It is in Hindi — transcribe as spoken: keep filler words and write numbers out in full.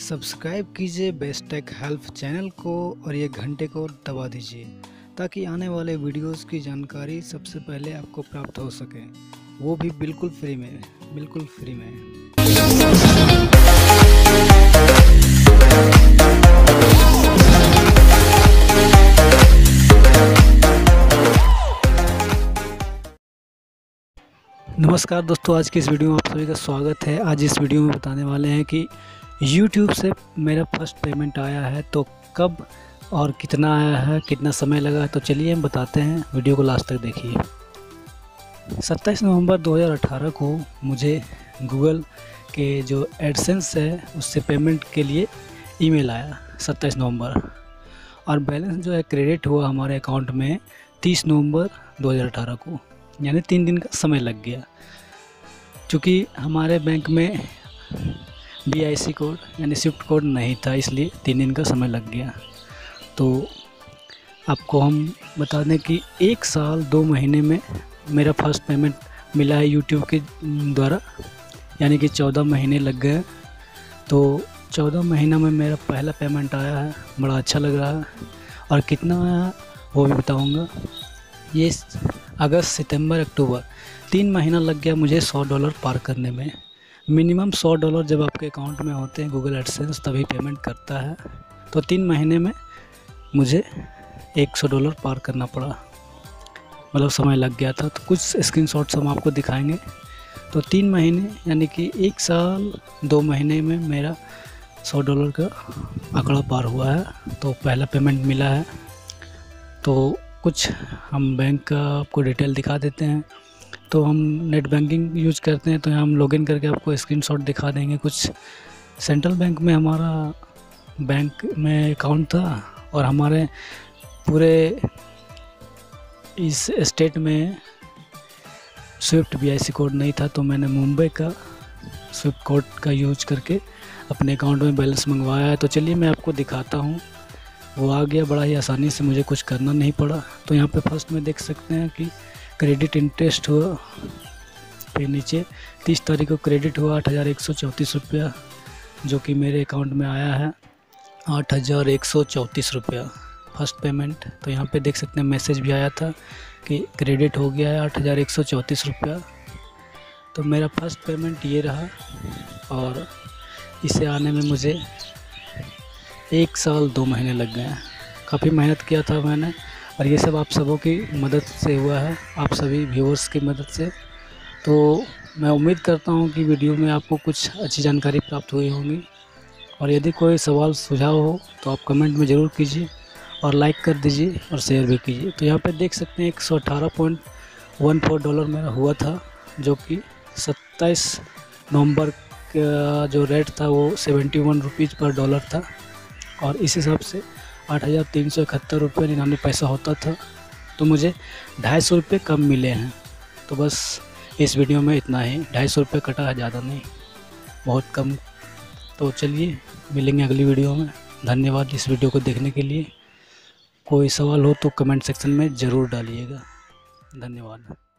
सब्सक्राइब कीजिए बेस्ट टेक हेल्प चैनल को और ये घंटे को दबा दीजिए ताकि आने वाले वीडियोस की जानकारी सबसे पहले आपको प्राप्त हो सके, वो भी बिल्कुल फ्री में बिल्कुल फ्री में। नमस्कार दोस्तों, आज की इस वीडियो में आप सभी का स्वागत है। आज इस वीडियो में बताने वाले हैं कि YouTube से मेरा फर्स्ट पेमेंट आया है तो कब और कितना आया है, कितना समय लगा है, तो चलिए हम बताते हैं। वीडियो को लास्ट तक देखिए। सत्ताईस नवंबर दो हज़ार अठारह को मुझे Google के जो AdSense है उससे पेमेंट के लिए ईमेल आया सत्ताईस नवंबर, और बैलेंस जो है क्रेडिट हुआ हमारे अकाउंट में तीस नवंबर दो हज़ार अठारह को, यानी तीन दिन का समय लग गया। चूँकि हमारे बैंक में बी आई सी कोड यानी स्विफ्ट कोड नहीं था, इसलिए तीन दिन का समय लग गया। तो आपको हम बता दें कि एक साल दो महीने में मेरा फर्स्ट पेमेंट मिला है यूट्यूब के द्वारा, यानी कि चौदह महीने लग गए। तो चौदह महीना में मेरा पहला पेमेंट आया है, बड़ा अच्छा लग रहा है। और कितना आया वो भी बताऊँगा। ये अगस्त, सितंबर, अक्टूबर, तीन महीना लग गया मुझे सौ डॉलर पार करने में। मिनिमम सौ डॉलर जब आपके अकाउंट में होते हैं गूगल एडसेंस तभी पेमेंट करता है, तो तीन महीने में मुझे एक सौ डॉलर पार करना पड़ा, मतलब समय लग गया था। तो कुछ स्क्रीनशॉट्स हम आपको दिखाएंगे। तो तीन महीने यानी कि एक साल दो महीने में मेरा सौ डॉलर का आंकड़ा पार हुआ है, तो पहला पेमेंट मिला है। तो कुछ हम बैंक का आपको डिटेल दिखा देते हैं। तो हम नेट बैंकिंग यूज करते हैं, तो यहाँ हम लॉगिन करके आपको स्क्रीनशॉट दिखा देंगे। कुछ सेंट्रल बैंक में हमारा बैंक में अकाउंट था, और हमारे पूरे इस स्टेट में swift B I C code नहीं था, तो मैंने मुंबई का स्विफ्ट कोड का यूज करके अपने अकाउंट में बैलेंस मंगवाया है। तो चलिए मैं आपको दिखाता हूँ। वो आ गया बड़ा ही आसानी से, मुझे कुछ करना नहीं पड़ा। तो यहाँ पे फर्स्ट में देख सकते हैं कि क्रेडिट इंटरेस्ट हुआ, फिर नीचे तीस तारीख को क्रेडिट हुआ आठ हज़ार एक सौ चौंतीस रुपया, जो कि मेरे अकाउंट में आया है आठ हज़ार एक सौ चौंतीस रुपया फर्स्ट पेमेंट। तो यहाँ पे देख सकते हैं मैसेज भी आया था कि क्रेडिट हो गया है आठ हज़ार एक सौ चौंतीस रुपया। तो मेरा फर्स्ट पेमेंट ये रहा, और इसे आने में मुझे एक साल दो महीने लग गए हैं। काफ़ी मेहनत किया था मैंने, और ये सब आप सबों की मदद से हुआ है, आप सभी व्यूअर्स की मदद से। तो मैं उम्मीद करता हूँ कि वीडियो में आपको कुछ अच्छी जानकारी प्राप्त हुई होगी, और यदि कोई सवाल सुझाव हो तो आप कमेंट में ज़रूर कीजिए, और लाइक कर दीजिए और शेयर भी कीजिए। तो यहाँ पे देख सकते हैं एक सौ अठारह पॉइंट वन फोर डॉलर मेरा हुआ था, जो कि सत्ताईस नवम्बर का जो रेट था वो सेवेंटी वन रुपीज़ पर डॉलर था, और इस हिसाब से आठ हज़ार तीन सौ इकहत्तर रुपये निन्यानवे पैसा होता था। तो मुझे ढाई सौ रुपये कम मिले हैं। तो बस इस वीडियो में इतना ही, ढाई सौ रुपये कटा है, ज़्यादा नहीं, बहुत कम। तो चलिए मिलेंगे अगली वीडियो में। धन्यवाद इस वीडियो को देखने के लिए। कोई सवाल हो तो कमेंट सेक्शन में ज़रूर डालिएगा। धन्यवाद।